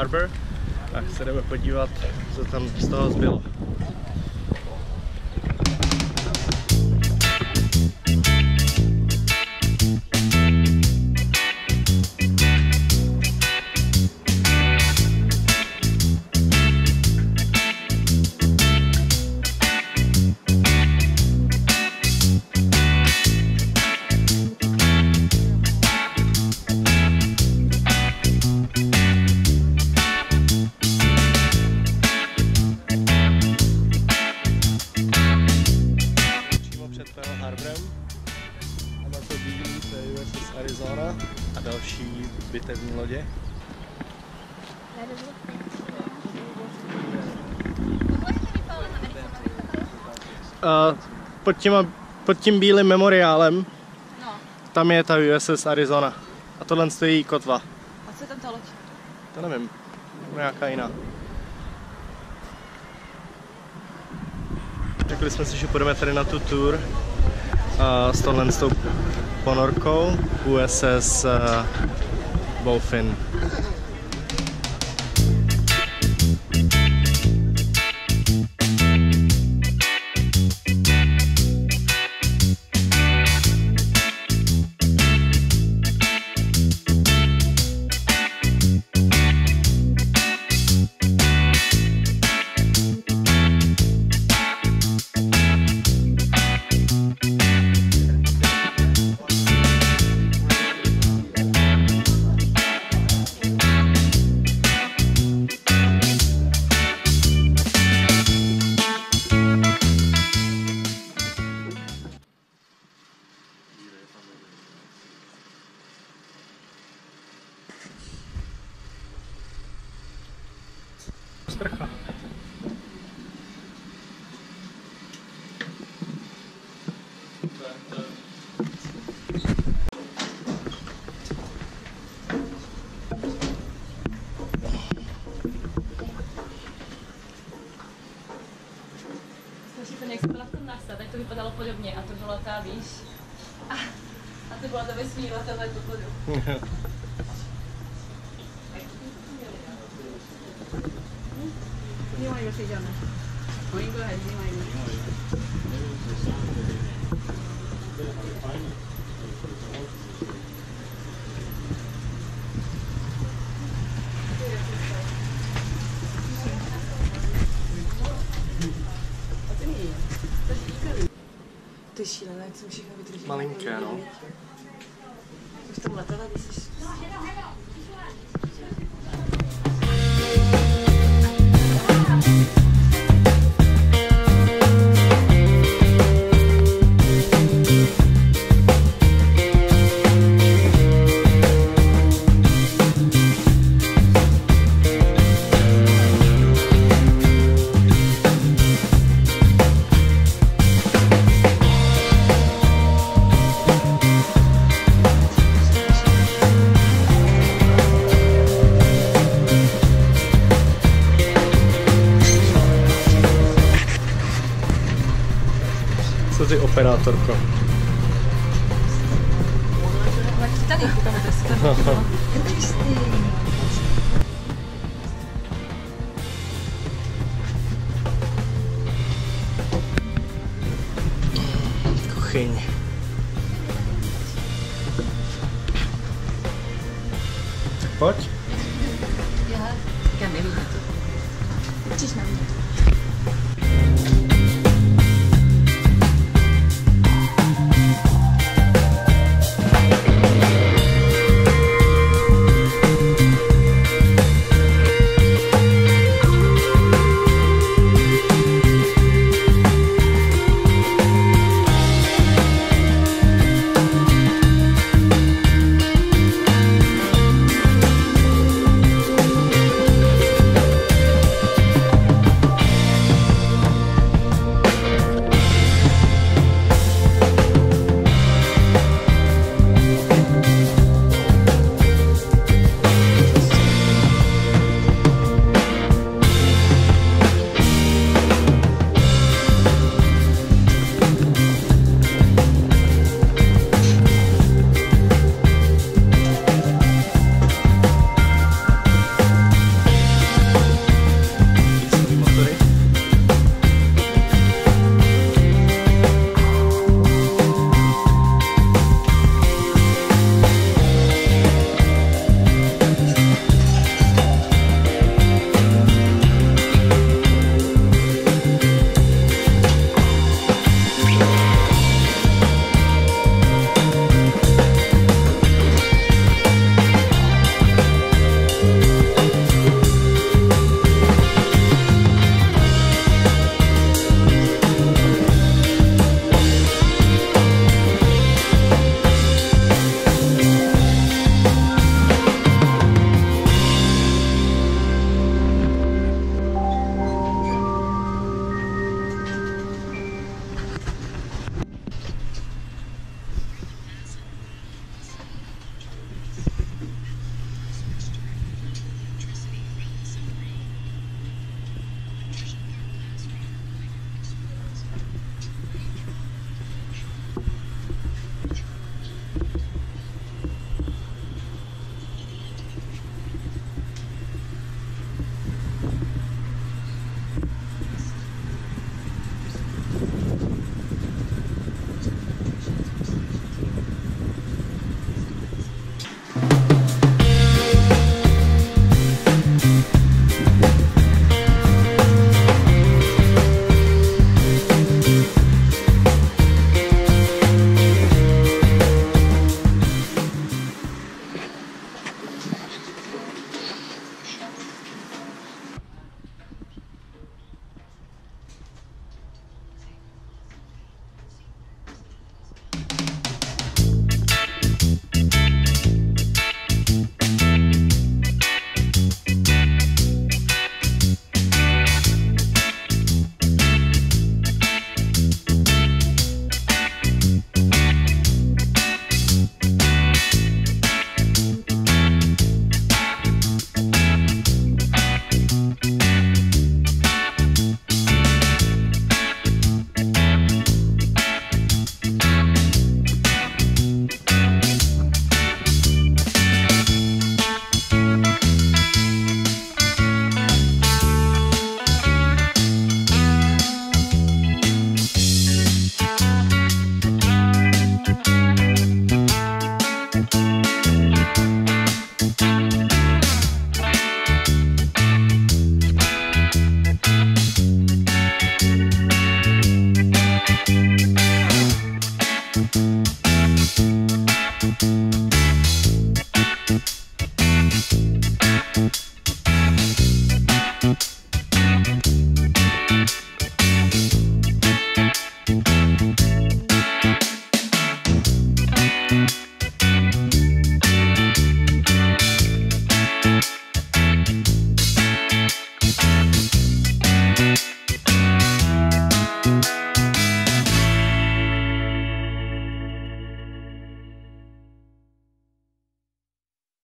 Harbor a se jdeme podívat, co tam z toho zbylo. A na to bílý, to je USS Arizona a další bitevní lodě. Pod tím bílým memoriálem, no. Tam je ta USS Arizona a tohle stojí její kotva. A co je tam ta loď? To nevím, nějaká jiná. Řekli jsme si, že půjdeme tady na tu tour s touhletou ponorkou USS Bowfin. Sprcha. Slyšíte, jak jsem byla v tom NASA, tak to vypadalo podobně a to byla ta, víš, a to byla ta vesmíru a tohle tu vodu. Anyway, go ahead, to je šílené, jak jsem všechno vydržela. Malinké, no. Už tam letala, když jsi... Co ty operátorko? Tady, kuchyň. Tak pojď. Já tak nevím. Učíš na mě.